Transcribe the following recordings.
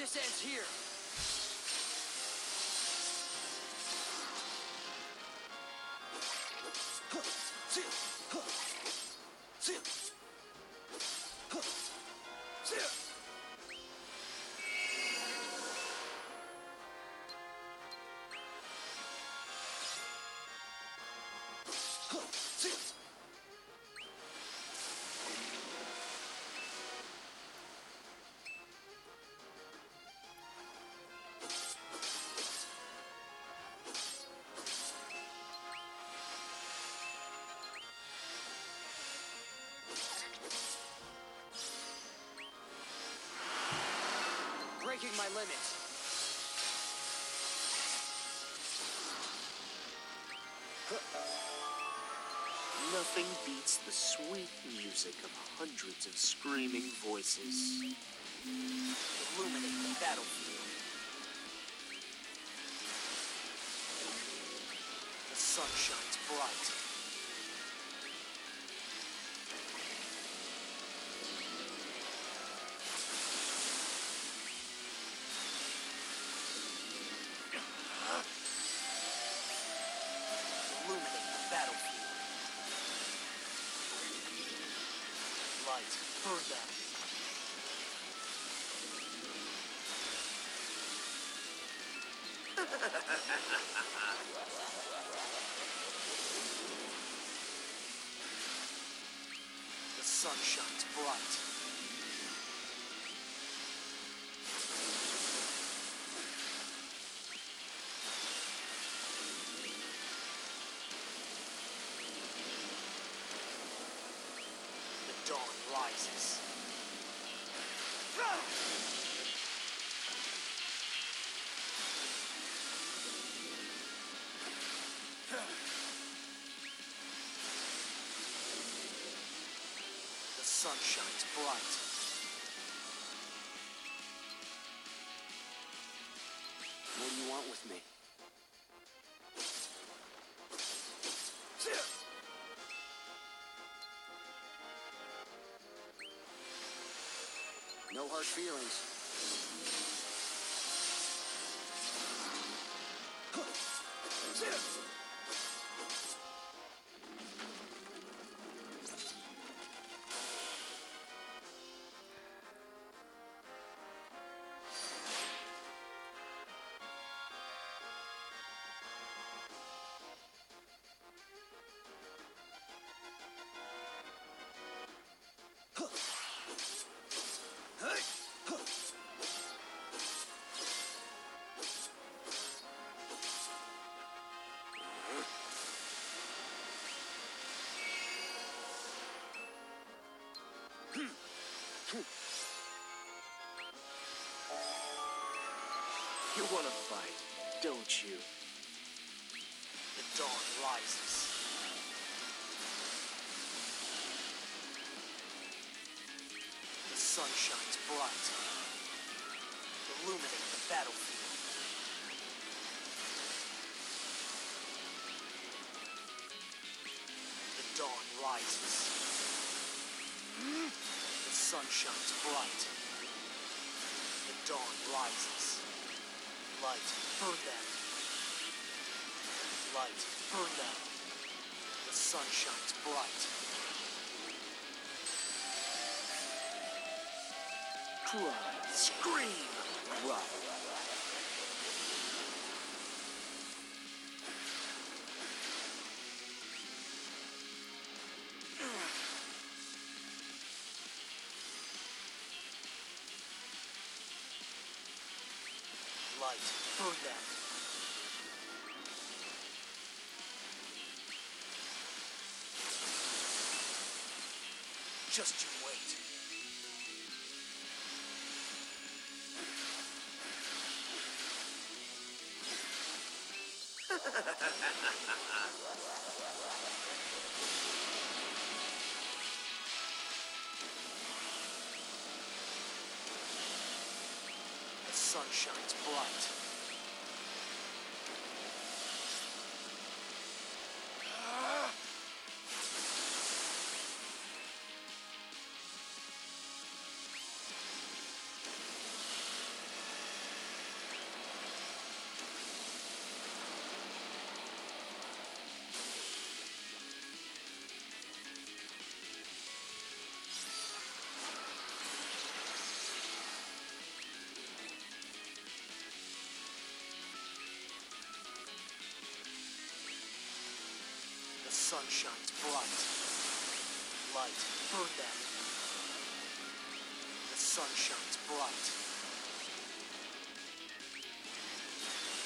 This ends here. Breaking my limits. Nothing beats the sweet music of hundreds of screaming voices. Illuminate the battlefield. The sun shines bright. The sun shines bright. The dawn rises. The sun shines bright. What do you want with me? No hard feelings. You want to fight, don't you? The dawn rises. The sun shines bright. Illuminate the battlefield. The dawn rises. The sun shines bright. The dawn rises. Light, burn them. Light, burn them. The sun shines bright. Cry, scream, run. Light, burn them. Just you wait. The sun shines bright. sun shines bright. Light, burn them. The sun shines bright.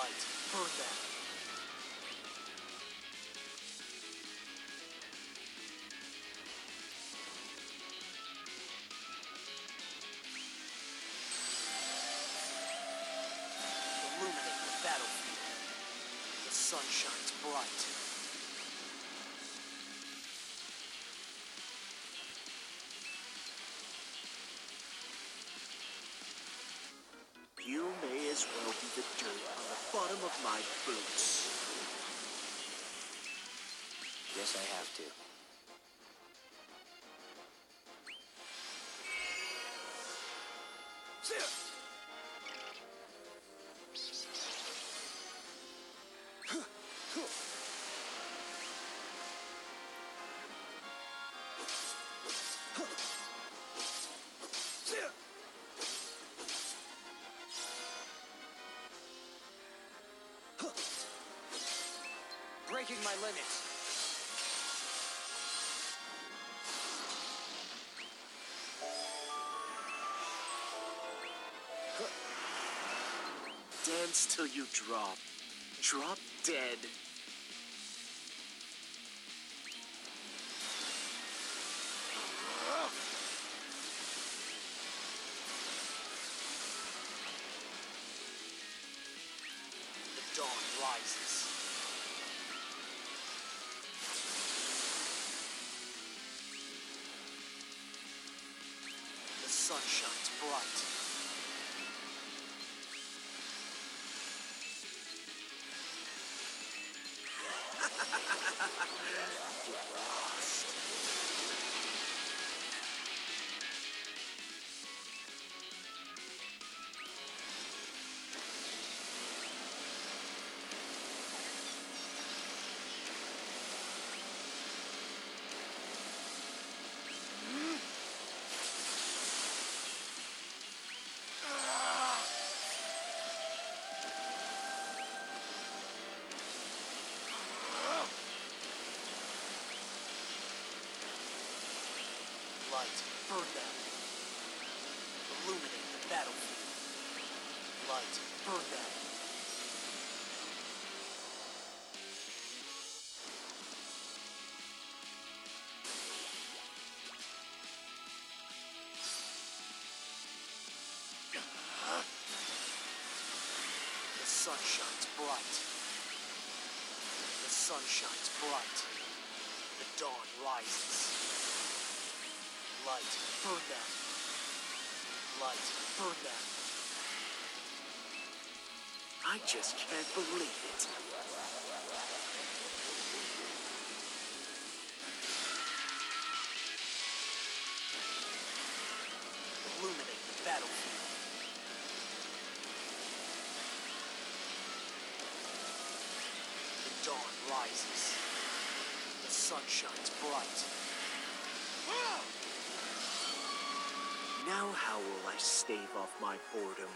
Light, burn them. Illuminate the battlefield. The sun shines bright. You may as well be the dirt on the bottom of my boots. Yes, I have to. Breaking my limits. Dance till you drop. Drop dead. The dawn rises. The sun shines bright. Light, burn them. Illuminate the battlefield. Light, burn them. The sun shines bright. The sun shines bright. The dawn rises. Light, burn them. Light, burn them. I just can't believe it. Illuminate the battlefield. The dawn rises. The sun shines bright. Now how will I stave off my boredom?